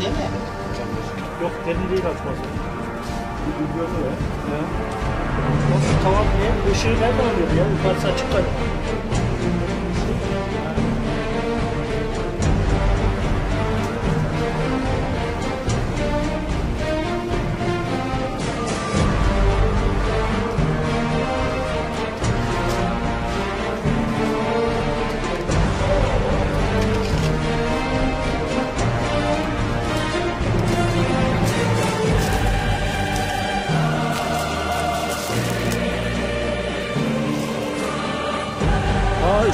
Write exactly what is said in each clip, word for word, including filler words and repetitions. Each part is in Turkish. değil mi? Yok, deli değil açması. Biliyor mu ya? He. Tamam niye? Işığı nereden alıyordu ya? Yukarısı açık kalıyor.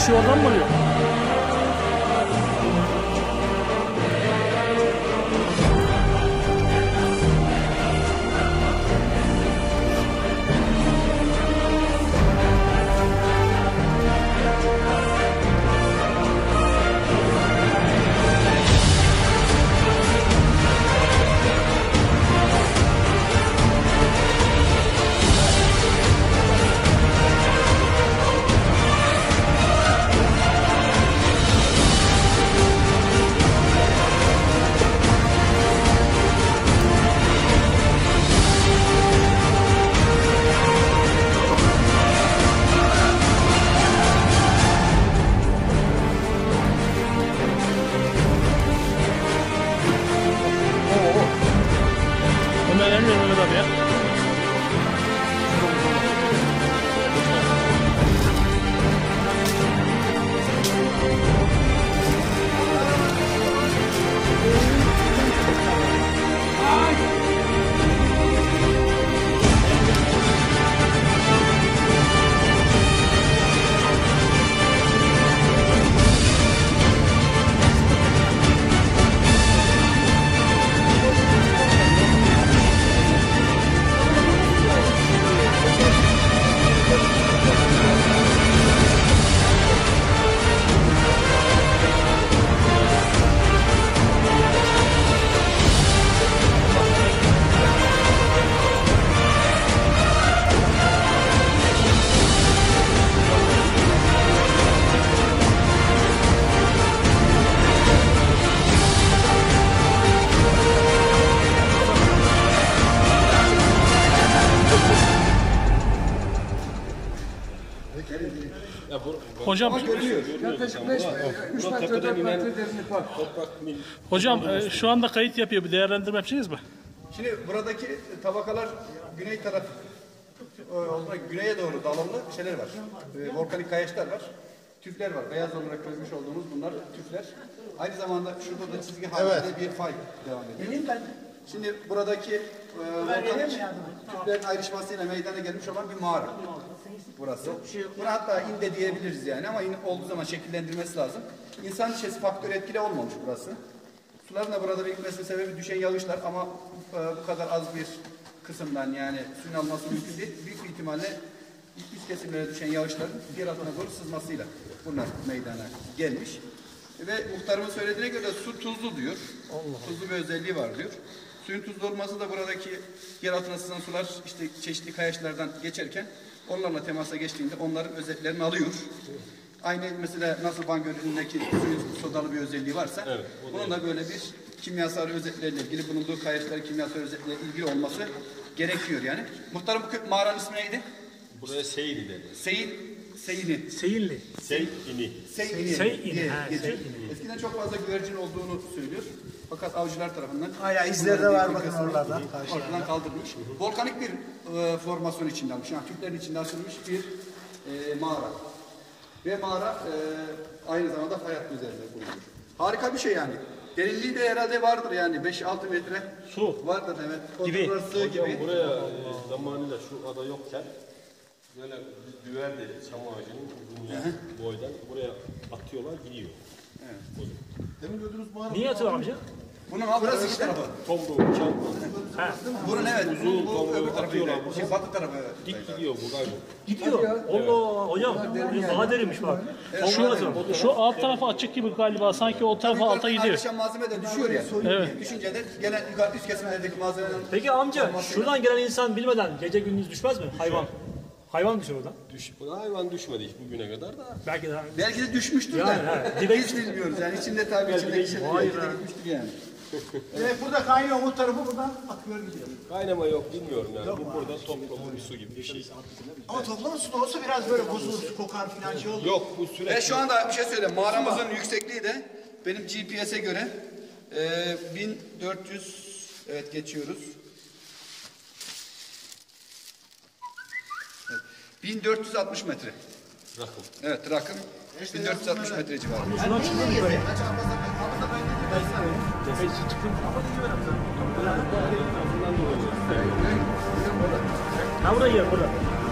Işığı oradan mı alıyor? Hocam, hocam şu anda kayıt yapıyor. Bir değerlendirme yapacağız mı? Şimdi buradaki tabakalar güney tarafı, güneye doğru dalımlı şeyler var. E, volkanik kayaçlar var. Tüfler var. Beyaz olarak çözmüş olduğumuz bunlar tüfler. Aynı zamanda şurada da çizgi halinde evet. bir fay devam ediyor. Şimdi buradaki e, volkanik tüflerin ayrışmasıyla meydana gelmiş olan bir mağara. Burası. Buna hatta inde diyebiliriz yani ama in olduğu zaman şekillendirmesi lazım. İnsan şişesi faktörü etkili olmamış burası. Suların da burada birikmesinin sebebi düşen yağışlar ama e, bu kadar az bir kısımdan yani suyun alması mümkün değil. Büyük bir ihtimalle üst kesimlere düşen yağışların diğer altına doğru sızmasıyla bunlar meydana gelmiş. Ve muhtarımın söylediğine göre su tuzlu diyor. Allah. Tuzlu bir özelliği var diyor. Suyun tuzlu olması da buradaki yer altına sızan sular işte çeşitli kayaçlardan geçerken onlarla temasa geçtiğinde onların özelliklerini alıyor. Evet. Aynı mesela nasıl Van Gölü'ndeki suyun sodalı bir özelliği varsa evet, bunun da böyle bir kimyasal özellikleriyle ilgili bulunduğu kayaçların kimyasal özellikleriyle ilgili olması gerekiyor yani. Muhtarım bu mağaranın ismi neydi? Buraya Seyli dedi. Seyil. Seyini. Seyinli. Seyini. Seyini. Seyini. Eskiden çok fazla güvercin olduğunu söylüyor. Fakat avcılar tarafından hala izlerde var bakın oralardan. Ortadan kaldırılmış. Volkanik bir e, formasyon içinde almış. Yani Türklerin içinde açılmış bir e, mağara. Ve mağara e, aynı zamanda fay hattı üzerinde kurulmuş. Harika bir şey yani. Derinliği de herhalde vardır yani beş altı metre. Su. Vardır evet. Kontrol sığ gibi. Hocam buraya e, zamanıyla şu ada yokken böyle düver dedi çam ağacının boydan buraya atıyorlar gidiyor. Evet. Demin gördüğünüz mağara. Niye atıyor amca? Bunun ha burası iki tarafı. Tomru, çam. Ha. Bunun evet. Uzun tomru öbür tarafı değil. Şey batı tarafı evet. Dik gidiyor bu galiba. Gidiyor. Allah hocam. Daha derinmiş bak. Şu şu alt tarafı açık gibi galiba sanki o tarafa alta gidiyor. Akşam malzeme de düşüyor ya. Evet. Düşünce de gelen yukarı üst kesimlerdeki malzemeden. Peki amca şuradan gelen insan bilmeden gece gündüz düşmez mi? Hayvan. Hayvan düşüyor oradan. Düş, hayvan düşmedi hiç bugüne kadar da. Belki de, belki de düşmüştür yani, da. Biz bilmiyoruz yani içinde tabii içinde. Belki de, içinde, belki de gitmiştir yani. Evet, burada kaynıyor, o tarafı buradan akıyor gidiyor. Kaynama yok, bilmiyorum yani. Yok, bu burada toplama bir su gibi bir şey. Ama toplama su da olsa biraz böyle buzlu kokar filan şey olur. Yok, bu sürekli. Ve şu anda bir şey söyleyeyim. Mağaramızın yüksekliği de benim G P S'e göre e, bin dört yüz, evet geçiyoruz. Evet, bin dört yüz altmış metre. Rakım. Evet, rakım. İşte bin dört yüz altmış metre civarı. Şuna çıkıyor mu böyle? Ha buraya, buraya.